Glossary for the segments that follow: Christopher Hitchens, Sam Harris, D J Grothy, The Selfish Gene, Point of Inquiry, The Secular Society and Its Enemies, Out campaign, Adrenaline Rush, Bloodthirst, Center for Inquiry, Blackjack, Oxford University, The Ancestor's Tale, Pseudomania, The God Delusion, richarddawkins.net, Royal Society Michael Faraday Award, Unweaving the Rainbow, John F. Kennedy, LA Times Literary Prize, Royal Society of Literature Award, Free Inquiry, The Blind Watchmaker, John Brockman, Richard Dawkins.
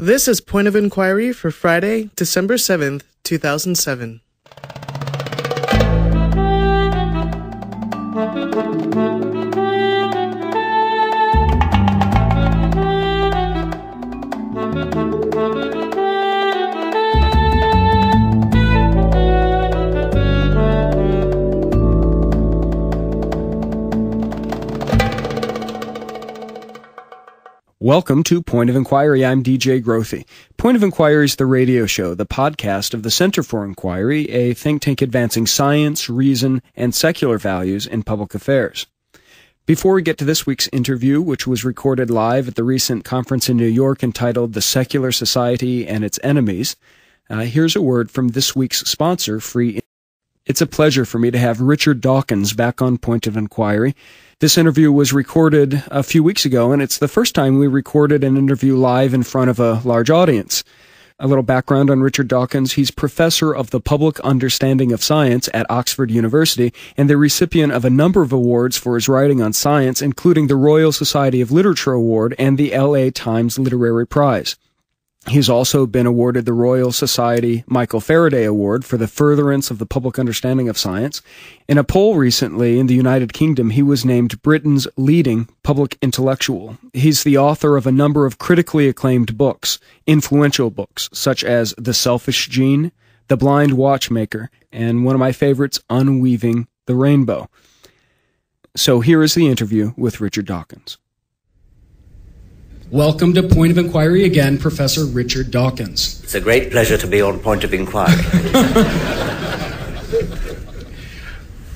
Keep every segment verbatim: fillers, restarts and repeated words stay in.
This is Point of Inquiry for Friday, December seventh, two thousand seven. Welcome to Point of Inquiry. I'm D J Grothy. Point of Inquiry is the radio show, the podcast of the Center for Inquiry, a think tank advancing science, reason, and secular values in public affairs. Before we get to this week's interview, which was recorded live at the recent conference in New York entitled The Secular Society and Its Enemies, uh, here's a word from this week's sponsor, Free Inquiry. It's a pleasure for me to have Richard Dawkins back on Point of Inquiry. This interview was recorded a few weeks ago, and it's the first time we recorded an interview live in front of a large audience. A little background on Richard Dawkins. He's professor of the public understanding of science at Oxford University and the recipient of a number of awards for his writing on science, including the Royal Society of Literature Award and the L A Times Literary Prize. He's also been awarded the Royal Society Michael Faraday Award for the furtherance of the public understanding of science. In a poll recently in the United Kingdom, he was named Britain's leading public intellectual. He's the author of a number of critically acclaimed books, influential books, such as The Selfish Gene, The Blind Watchmaker, and one of my favorites, Unweaving the Rainbow. So here is the interview with Richard Dawkins. Welcome to Point of Inquiry again, Professor Richard Dawkins. It's a great pleasure to be on Point of Inquiry.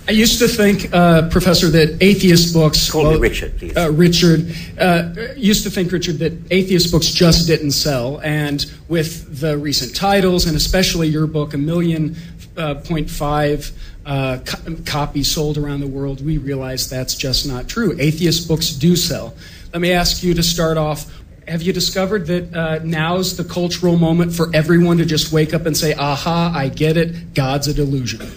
I used to think, uh, Professor, that atheist books... Call well, me Richard, please. Uh, Richard. Uh, used to think, Richard, that atheist books just didn't sell. And with the recent titles, and especially your book, a million uh, point five... Uh, co- copies sold around the world, we realize that's just not true. Atheist books do sell. Let me ask you to start off. Have you discovered that uh, now's the cultural moment for everyone to just wake up and say, aha, I get it, God's a delusion?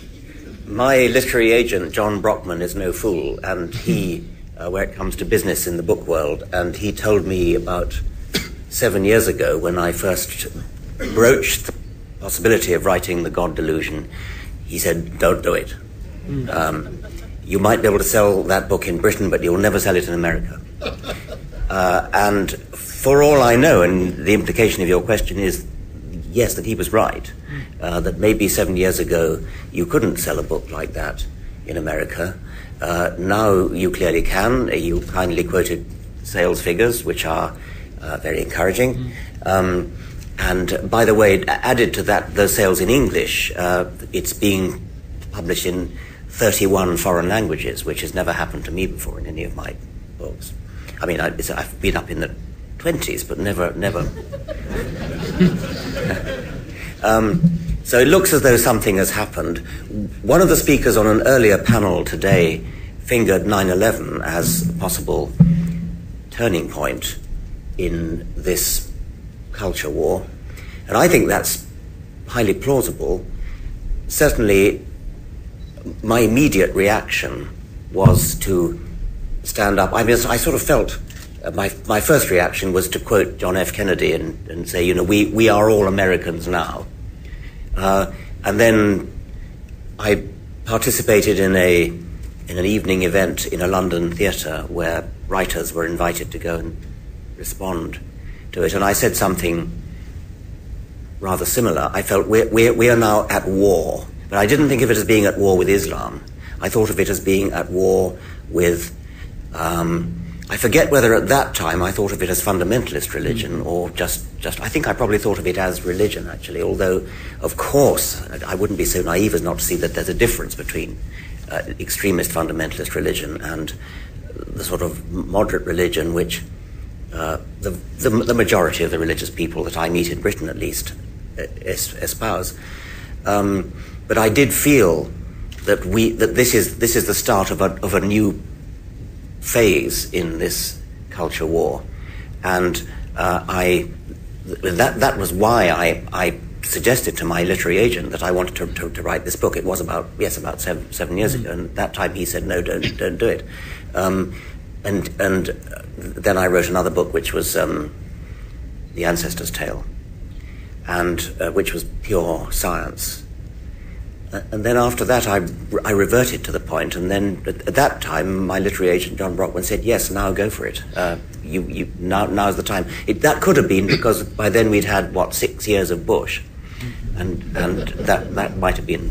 My literary agent, John Brockman, is no fool, and he, uh, where it comes to business in the book world, and he told me about seven years ago when I first broached the possibility of writing The God Delusion. He said, don't do it. Um, you might be able to sell that book in Britain, but you'll never sell it in America. Uh, and for all I know, and the implication of your question is, yes, that he was right, uh, that maybe seven years ago you couldn't sell a book like that in America. Uh, now you clearly can. You kindly quoted sales figures, which are uh, very encouraging. Um, And by the way, added to that, those sales in English, uh, it's being published in thirty-one foreign languages, which has never happened to me before in any of my books. I mean, I, I've been up in the twenties, but never, never. um, so it looks as though something has happened. One of the speakers on an earlier panel today fingered nine eleven as a possible turning point in this culture war, and I think that's highly plausible. Certainly, my immediate reaction was to stand up. I mean, I sort of felt uh, my my first reaction was to quote John F. Kennedy and, and say, you know, we, we are all Americans now. Uh, and then I participated in a in an evening event in a London theatre where writers were invited to go and respond to it, and I said something rather similar. I felt we're, we're, we are now at war, but I didn't think of it as being at war with Islam. I thought of it as being at war with, um, I forget whether at that time I thought of it as fundamentalist religion or just, just, I think I probably thought of it as religion actually, although of course I wouldn't be so naive as not to see that there's a difference between uh, extremist fundamentalist religion and the sort of moderate religion which Uh, the, the, the majority of the religious people that I meet in Britain, at least, es, espouse. Um, but I did feel that we that this is this is the start of a of a new phase in this culture war, and uh, I that that was why I I suggested to my literary agent that I wanted to, to, to write this book. It was about yes about seven seven years ago, and at that time he said no, don't don't do it. Um, And and then I wrote another book, which was um, The Ancestor's Tale, and uh, which was pure science. Uh, and then after that, I, I reverted to the point. And then at, at that time, my literary agent, John Brockman, said, yes, now go for it. Uh, you, you, now, now's the time. It, that could have been because by then we'd had, what, six years of Bush. And, and that, that might have been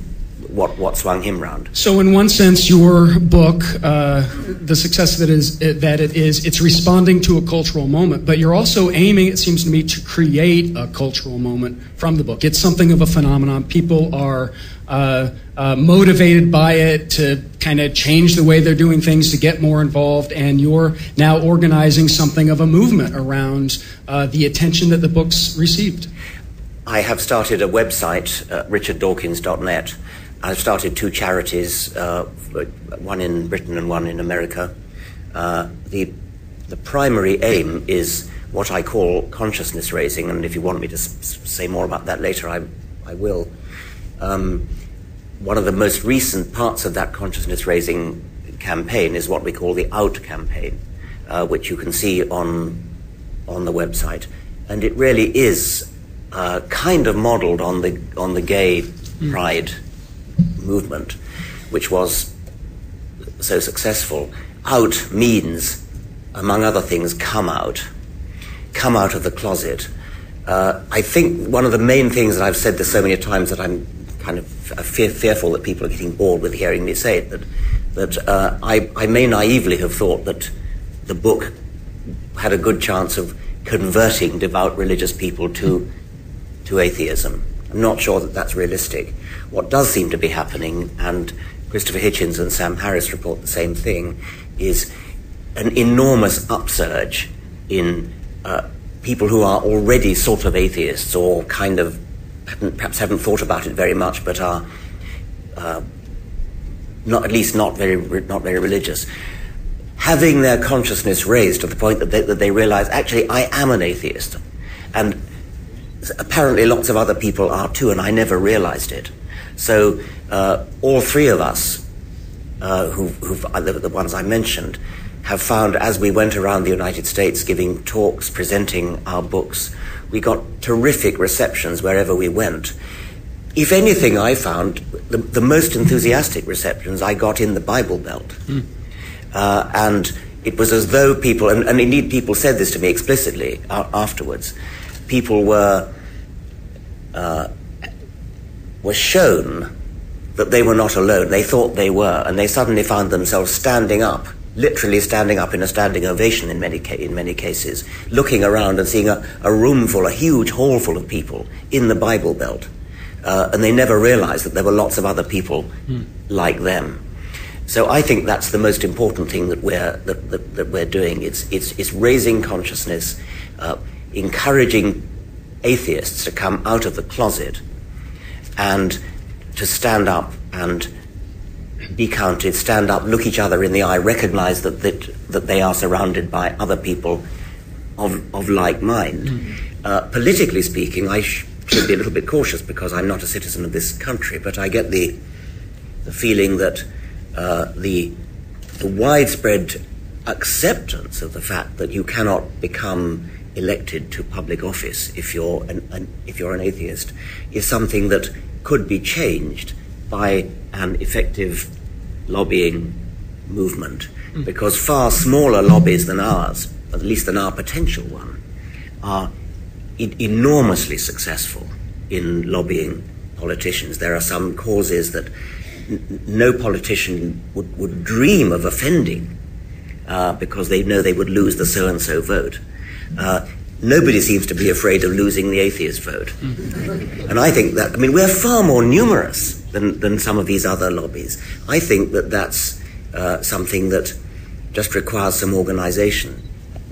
what, what swung him round. So in one sense, your book, uh, the success that, is, that it is, it's responding to a cultural moment, but you're also aiming, it seems to me, to create a cultural moment from the book. It's something of a phenomenon. People are uh, uh, motivated by it to kind of change the way they're doing things, to get more involved, and you're now organizing something of a movement around uh, the attention that the book's received. I have started a website, uh, richard dawkins dot net. I've started two charities, uh, one in Britain and one in America. Uh, the, the primary aim is what I call consciousness raising, and if you want me to s say more about that later, I, I will. Um, one of the most recent parts of that consciousness raising campaign is what we call the Out campaign, uh, which you can see on, on the website. And it really is Uh, kind of modelled on the on the gay pride movement, which was so successful. Out means, among other things, come out, come out of the closet. Uh, I think one of the main things, and I've said this so many times that I'm kind of fear, fearful that people are getting bored with hearing me say it, that that uh, I I may naively have thought that the book had a good chance of converting devout religious people to to atheism. I'm not sure that that's realistic. What does seem to be happening, and Christopher Hitchens and Sam Harris report the same thing, is an enormous upsurge in uh, people who are already sort of atheists or kind of haven't, perhaps haven't thought about it very much, but are uh, not at least not very not very religious, having their consciousness raised to the point that they, that they realize, actually, I am an atheist, and apparently lots of other people are too, and I never realized it. So uh, all three of us, uh, who, who've, the, the ones I mentioned, have found as we went around the United States giving talks, presenting our books, we got terrific receptions wherever we went. If anything, I found the, the most enthusiastic receptions I got in the Bible Belt. Mm. Uh, and it was as though people, and, and indeed people said this to me explicitly uh, afterwards, people were uh, were shown that they were not alone. They thought they were, and they suddenly found themselves standing up, literally standing up in a standing ovation in many ca in many cases, looking around and seeing a, a room full, a huge hall full of people in the Bible Belt, uh, and they never realized that there were lots of other people mm. like them. So I think that's the most important thing that we're that, that, that we're doing. It's it's it's raising consciousness, uh, encouraging atheists to come out of the closet and to stand up and be counted, stand up, look each other in the eye, recognize that that, that they are surrounded by other people of of like mind. Mm-hmm. Uh, politically speaking, I sh should be a little bit cautious because I'm not a citizen of this country, but I get the the feeling that Uh, the, the widespread acceptance of the fact that you cannot become elected to public office if you're an, an, if you're an atheist is something that could be changed by an effective lobbying movement, because far smaller lobbies than ours, at least than our potential one, are e- enormously successful in lobbying politicians. There are some causes that no politician would, would dream of offending uh, because they know they would lose the so-and-so vote. Uh, nobody seems to be afraid of losing the atheist vote. And I think that, I mean, we're far more numerous than, than some of these other lobbies. I think that that's uh, something that just requires some organization.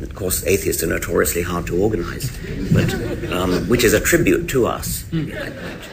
Of course, atheists are notoriously hard to organize, but, um, which is a tribute to us. Mm.